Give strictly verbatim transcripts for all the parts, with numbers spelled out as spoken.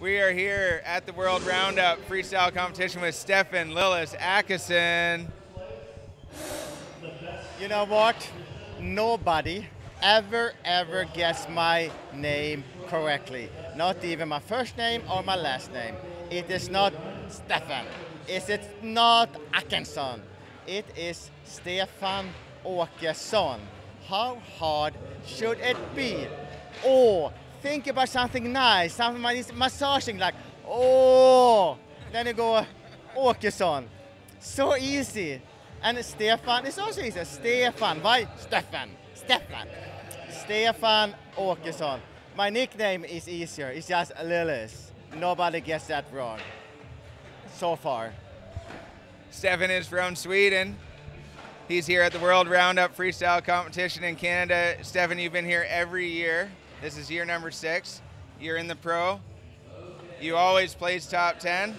We are here at the World Roundup Freestyle Competition with Stefan Lillis Åkesson. You know what? Nobody ever, ever guessed my name correctly. Not even my first name or my last name. It is not Stefan. It is not Åkesson. It is Stefan Åkesson. How hard should it be? Or think about something nice, something like massaging, like, oh, then you go, Åkesson. So easy. And Stefan is also easy. Stefan, why? Stefan, Stefan. Stefan Åkesson. My nickname is easier, it's just Lillis. Nobody gets that wrong, so far. Stefan is from Sweden. He's here at the World Roundup Freestyle Competition in Canada. Stefan, you've been here every year. This is year number six. You're in the pro. You always place top ten.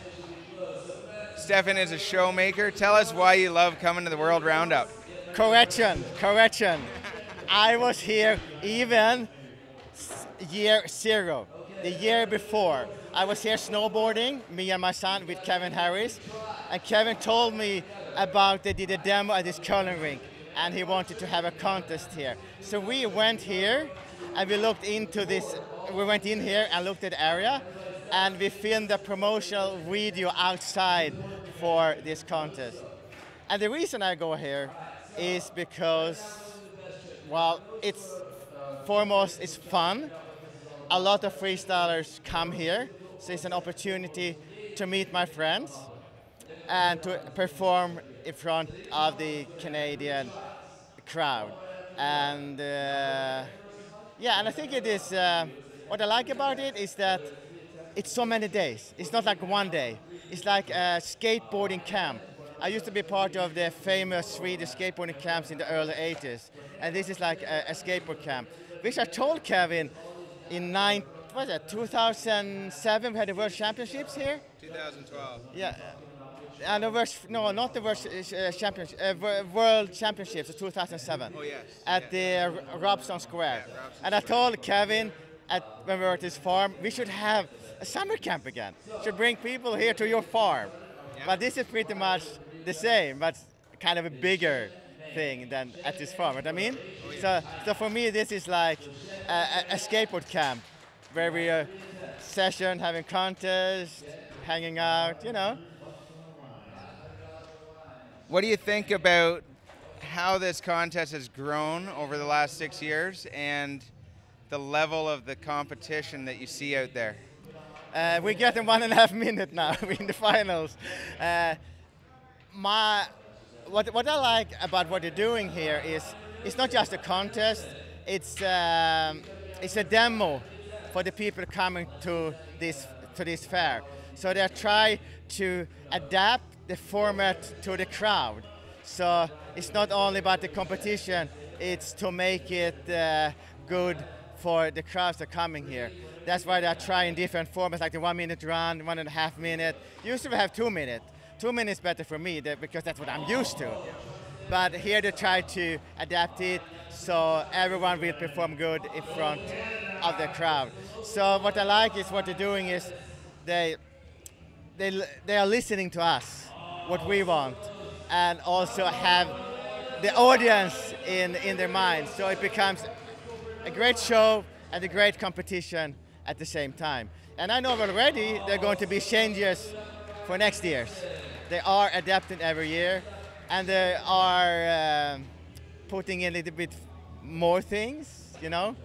Stefan is a showmaker. Tell us why you love coming to the World Roundup. Correction, correction. I was here even year zero, the year before. I was here snowboarding, me and my son with Kevin Harris. And Kevin told me about they did a demo at this curling rink and he wanted to have a contest here. So we went here and we looked into this, we went in here and looked at the area, and we filmed a promotional video outside for this contest. And the reason I go here is because, well, it's foremost, it's fun. A lot of freestylers come here, so it's an opportunity to meet my friends and to perform in front of the Canadian crowd. And uh, yeah, and I think it is, uh, what I like about it is that it's so many days. It's not like one day. It's like a skateboarding camp. I used to be part of the famous Swedish skateboarding camps in the early eighties. And this is like a, a skateboard camp, which I told Kevin in nine, what was it, two thousand seven, we had the World Championships here? two thousand twelve. Yeah, and the worst, no, not the worst uh, championship, uh, World Championships of two thousand seven. Oh, yes. At yeah. the uh, Robson Square. Yeah, Robson and I Square. told Kevin at, when we were at his farm, we should have a summer camp again. Should bring people here to your farm. Yeah. But this is pretty much the same, but kind of a bigger thing than at this farm, you know what I mean? Oh, yeah. so, so for me, this is like a, a, a skateboard camp where we uh, session, having contests, hanging out, you know. What do you think about how this contest has grown over the last six years and the level of the competition that you see out there? Uh, we're getting one and a half minute now in the finals. Uh, my, what, what I like about what they're doing here is it's not just a contest, it's, um, it's a demo for the people coming to this, to this fair. So they try to adapt the format to the crowd. So it's not only about the competition, it's to make it uh, good for the crowds that are coming here. That's why they're trying different formats, like the one minute run, one and a half minute. Usually we have two minutes. Two minutes better for me because that's what I'm used to. But here they try to adapt it so everyone will perform good in front of the crowd. So what I like is what they're doing is they, they, they are listening to us. What we want, and also have the audience in, in their mind. So it becomes a great show and a great competition at the same time. And I know already there are going to be changes for next year's. They are adapting every year, and they are um, putting in a little bit more things, you know,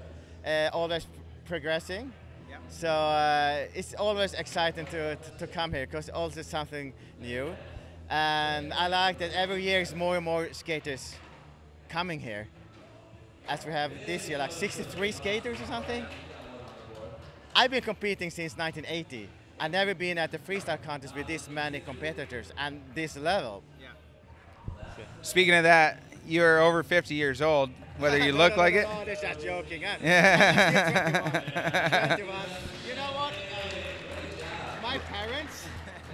uh, always progressing. Yeah. So uh, it's always exciting to, to, to come here because also something new. And I like that every year is more and more skaters coming here. As we have this year, like sixty-three skaters or something. I've been competing since nineteen eighty. I've never been at the freestyle contest with this many competitors and this level. Yeah. Speaking of that, you're over fifty years old, whether you look like it. Oh, they're just joking. Huh? Yeah. twenty-one. You know what? Uh, my parents,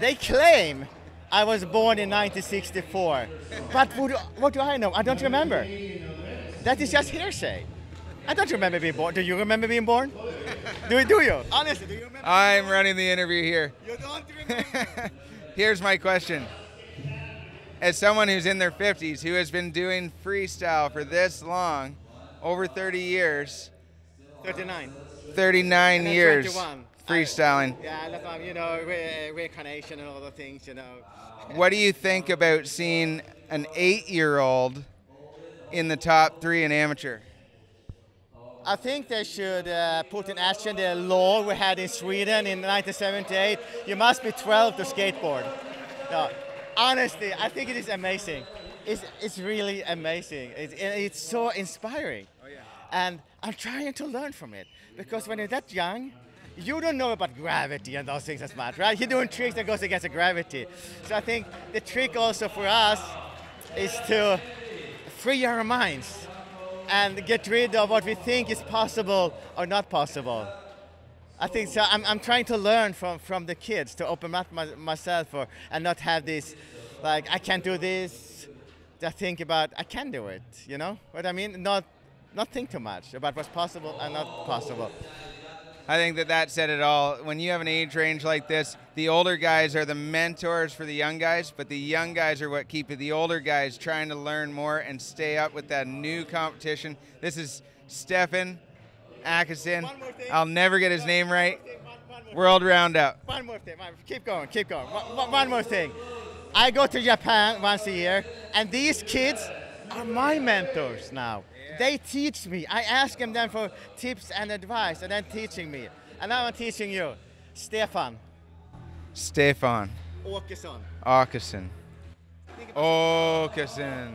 they claim I was born in nineteen sixty-four, but what do, what do I know? I don't remember. That is just hearsay. I don't remember being born. Do you remember being born? Do, do you? Honestly, do you remember? I'm running the interview here. You don't remember? Here's my question. As someone who's in their fifties, who has been doing freestyle for this long, over thirty years. thirty-nine. thirty-nine years. twenty-one. Freestyling. I, yeah, I love, um, you know, re reincarnation and all the things, you know. What do you think about seeing an eight-year-old in the top three in amateur? I think they should uh, put in action the law we had in Sweden in nineteen seventy-eight. You must be twelve to skateboard. No, honestly, I think it is amazing. It's, it's really amazing. It, it's so inspiring. Oh, yeah. And I'm trying to learn from it, because when you're that young, you don't know about gravity and those things as much, right? You're doing tricks that goes against the gravity. So I think the trick also for us is to free our minds and get rid of what we think is possible or not possible. I think so. I'm, I'm trying to learn from, from the kids, to open up my, myself for, and not have this, like, I can't do this. I think about, I can do it, you know what I mean? Not, not think too much about what's possible and not possible. I think that that said it all. When you have an age range like this, the older guys are the mentors for the young guys, but the young guys are what keep the older guys trying to learn more and stay up with that new competition. This is Stefan Åkesson. I'll never get his name right. World Roundup. One more thing. Keep going, keep going. One, one more thing. I go to Japan once a year, and these kids are my mentors now. They teach me. I ask them then for tips and advice, and then teaching me. And now I'm teaching you. Stefan. Stefan. Åkesson. Åkesson. Åkesson.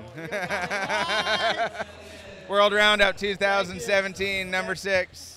World Roundup two thousand seventeen, number six.